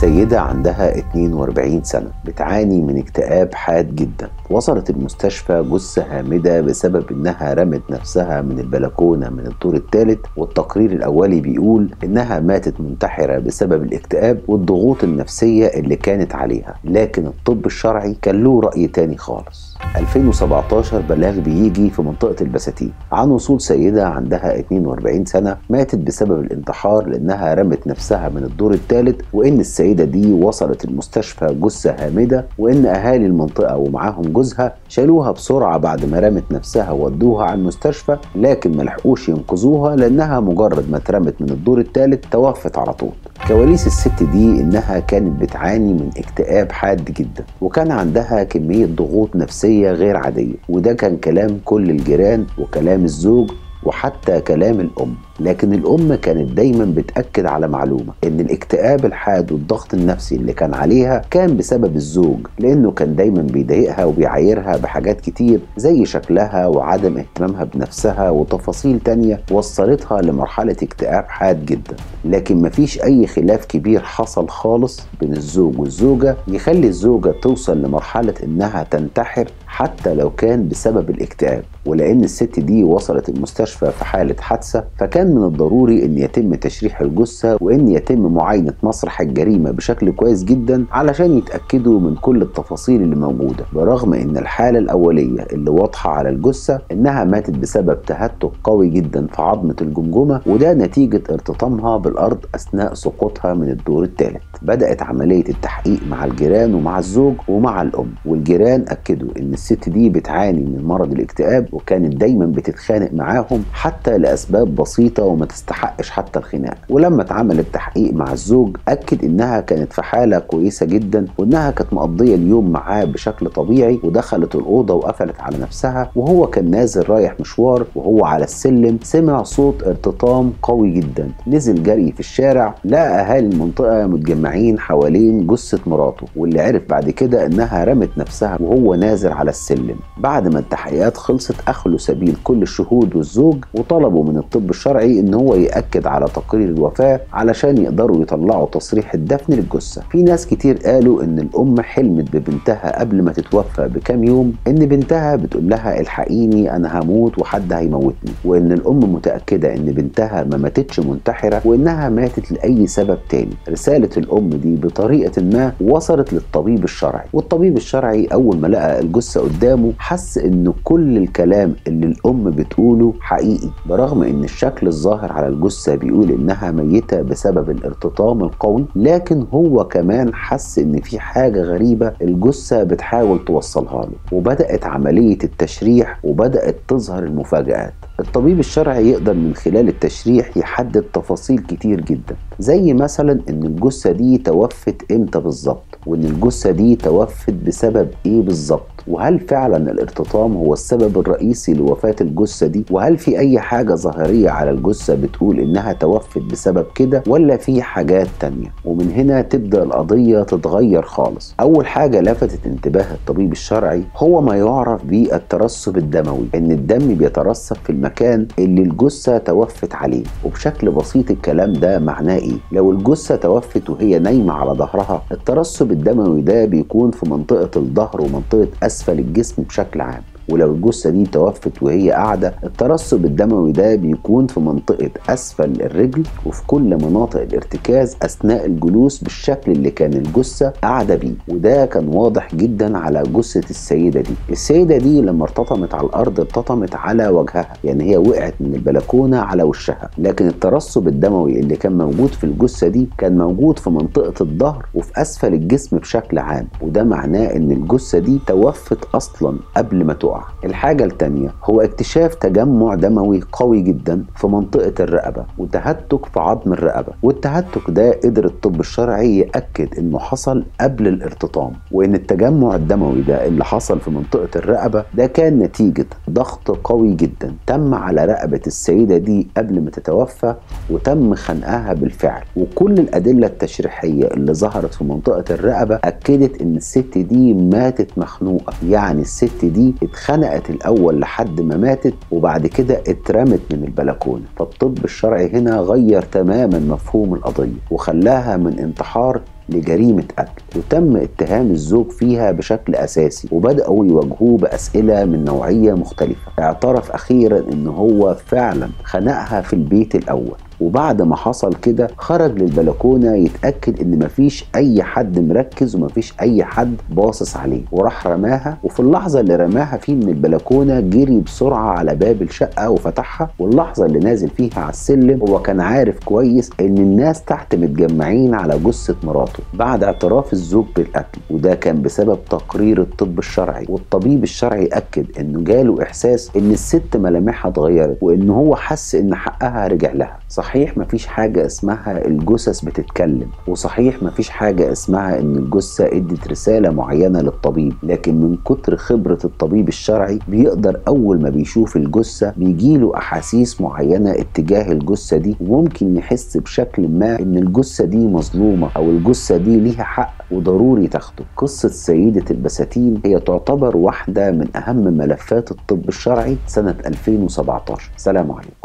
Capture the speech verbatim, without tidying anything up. سيدة عندها اثنين وأربعين سنة بتعاني من اكتئاب حاد جدا. وصلت المستشفى جثة هامدة بسبب انها رمت نفسها من البلكونة من الدور الثالث، والتقرير الاولي بيقول انها ماتت منتحرة بسبب الاكتئاب والضغوط النفسية اللي كانت عليها، لكن الطب الشرعي كان له رأي تاني خالص. ألفين وسبعتاشر بلاغ بيجي في منطقة البساتين عن وصول سيدة عندها اثنين وأربعين سنة ماتت بسبب الانتحار لانها رمت نفسها من الدور الثالث، وان السيدة دي وصلت المستشفى جثة هامدة، وان اهالي المنطقة ومعاهم جوزها شالوها بسرعة بعد ما رمت نفسها وودوها على المستشفى، لكن ملحقوش ينقذوها لانها مجرد ما اترمت من الدور الثالث توفت على طول. كواليس الست دي انها كانت بتعاني من اكتئاب حاد جدا، وكان عندها كمية ضغوط نفسية غير عادية، وده كان كلام كل الجيران وكلام الزوج وحتى كلام الأم. لكن الأم كانت دايما بتأكد على معلومة إن الاكتئاب الحاد والضغط النفسي اللي كان عليها كان بسبب الزوج، لأنه كان دايما بيضايقها وبيعايرها بحاجات كتير زي شكلها وعدم اهتمامها بنفسها وتفاصيل تانية وصلتها لمرحلة اكتئاب حاد جدا. لكن مفيش أي خلاف كبير حصل خالص بين الزوج والزوجة يخلي الزوجة توصل لمرحلة إنها تنتحر حتى لو كان بسبب الاكتئاب. ولأن الست دي وصلت المستشفى في حالة حادثة، فكان من الضروري أن يتم تشريح الجثة وأن يتم معاينة مسرح الجريمة بشكل كويس جدا علشان يتأكدوا من كل التفاصيل اللي موجودة، برغم أن الحالة الأولية اللي واضحة على الجثة أنها ماتت بسبب تهتك قوي جدا في عظمة الجمجمة، وده نتيجة ارتطامها بالأرض أثناء سقوطها من الدور الثالث. بدأت عملية التحقيق مع الجيران ومع الزوج ومع الأم، والجيران أكدوا أن الست دي بتعاني من مرض الاكتئاب وكانت دايما بتتخانق معاهم حتى لأسباب بسيطة وما تستحقش حتى الخناق. ولما اتعمل التحقيق مع الزوج أكد إنها كانت في حالة كويسة جدا وإنها كانت مقضية اليوم معاه بشكل طبيعي، ودخلت الأوضة وقفلت على نفسها. وهو كان نازل رايح مشوار، وهو على السلم سمع صوت ارتطام قوي جدا، نزل جري في الشارع، لقى أهالي المنطقة متجمعين حوالين جثة مراته، واللي عرف بعد كده إنها رمت نفسها وهو نازل على السلم. بعد ما التحقيقات خلصت أخلوا سبيل كل الشهود والزوج، وطلبوا من الطب الشرعي إن هو يأكد على تقرير الوفاة علشان يقدروا يطلعوا تصريح الدفن للجثة. في ناس كتير قالوا إن الأم حلمت ببنتها قبل ما تتوفى بكام يوم، إن بنتها بتقول لها الحقيني أنا هموت وحد هيموتني، وإن الأم متأكدة إن بنتها ما ماتتش منتحرة وإنها ماتت لأي سبب تاني. رسالة الأم دي بطريقة ما وصلت للطبيب الشرعي، والطبيب الشرعي أول ما لقى الجثة قدامه حس إن كل الكلام اللي الأم بتقوله حقيقي، برغم إن الشكل الظاهر على الجثة بيقول إنها ميتة بسبب الارتطام القوي، لكن هو كمان حس إن في حاجة غريبة الجثة بتحاول توصلها له. وبدأت عملية التشريح وبدأت تظهر المفاجآت. الطبيب الشرعي يقدر من خلال التشريح يحدد تفاصيل كتير جدا، زي مثلا إن الجثة دي توفت إمتى بالظبط، وإن الجثة دي توفت بسبب إيه بالظبط، وهل فعلا الارتطام هو السبب الرئيسي لوفاة الجثة دي، وهل في أي حاجة ظاهرية على الجثة بتقول إنها توفت بسبب كده ولا في حاجات تانية. ومن هنا تبدأ القضية تتغير خالص. أول حاجة لفتت انتباه الطبيب الشرعي هو ما يعرف بالترسب الدموي، إن الدم بيترسب في المكان اللي الجثة توفت عليه. وبشكل بسيط الكلام ده معناه إيه؟ لو الجثة توفت وهي نايمة على ظهرها، الترسب الدموي ده بيكون في منطقة الظهر ومنطقة أسفل الجسم بشكل عام، ولو الجثة دي توفت وهي قاعدة، الترسب الدموي ده بيكون في منطقة أسفل الرجل وفي كل مناطق الارتكاز أثناء الجلوس بالشكل اللي كان الجثة قاعدة بيه، وده كان واضح جدا على جثة السيدة دي. السيدة دي لما ارتطمت على الأرض ارتطمت على وجهها، يعني هي وقعت من البلكونة على وشها، لكن الترسب الدموي اللي كان موجود في الجثة دي كان موجود في منطقة الظهر وفي أسفل الجسم بشكل عام، وده معناه إن الجثة دي توفت أصلا قبل ما تقع. الحاجة التانية هو اكتشاف تجمع دموي قوي جدا في منطقة الرقبة وتهتك في عظم الرقبة، والتهتك ده قدر الطب الشرعي يأكد انه حصل قبل الارتطام، وان التجمع الدموي ده اللي حصل في منطقة الرقبة ده كان نتيجة ضغط قوي جدا تم على رقبة السيدة دي قبل ما تتوفى وتم خنقها بالفعل. وكل الأدلة التشريحية اللي ظهرت في منطقة الرقبة أكدت ان الست دي ماتت مخنوقة، يعني الست دي اتخنقت الأول لحد ما ماتت وبعد كده اترمت من البلكونة. فالطب الشرعي هنا غير تماما مفهوم القضية وخلاها من انتحار لجريمة قتل وتم اتهام الزوج فيها بشكل أساسي، وبدأوا يواجهوه بأسئلة من نوعية مختلفة. اعترف أخيرا إن هو فعلا خنقها في البيت الأول، وبعد ما حصل كده خرج للبلكونة يتأكد ان مفيش اي حد مركز ومفيش اي حد باصص عليه، وراح رماها. وفي اللحظة اللي رماها فيه من البلكونة جري بسرعة على باب الشقة وفتحها، واللحظة اللي نازل فيها على السلم هو كان عارف كويس ان الناس تحت متجمعين على جثة مراته. بعد اعتراف الزوج بالقتل، وده كان بسبب تقرير الطب الشرعي، والطبيب الشرعي اكد انه جاله احساس ان الست ملامحها اتغيرت وان هو حس ان حقها رجع لها. صحيح مفيش حاجة اسمها الجثث بتتكلم، وصحيح مفيش حاجة اسمها ان الجثة ادت رسالة معينة للطبيب، لكن من كتر خبرة الطبيب الشرعي بيقدر اول ما بيشوف الجثة بيجيله احاسيس معينة اتجاه الجثة دي، وممكن يحس بشكل ما ان الجثة دي مظلومة او الجثة دي ليها حق وضروري تاخده. قصة سيدة البساتين هي تعتبر واحدة من اهم ملفات الطب الشرعي سنة ألفين وسبعتاشر. سلام عليكم.